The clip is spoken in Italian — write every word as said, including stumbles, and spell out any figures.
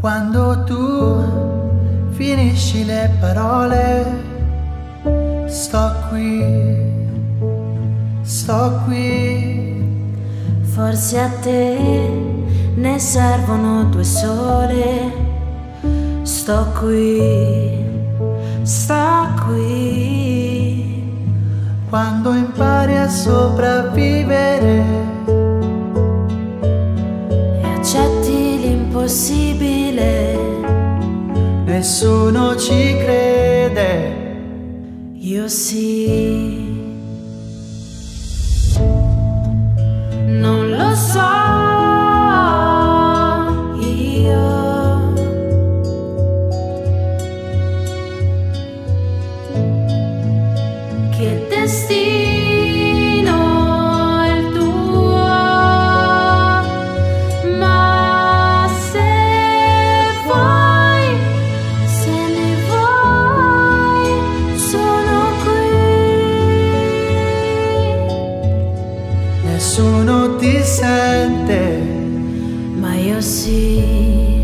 Quando tu finisci le parole, sto qui, sto qui. Forse a te ne servono due sole. Sto qui, sto qui. Quando impari a sopravvivere possibile, nessuno ci crede, io sì. Non lo so io. Che il destino nessuno ti sente, ma io sì.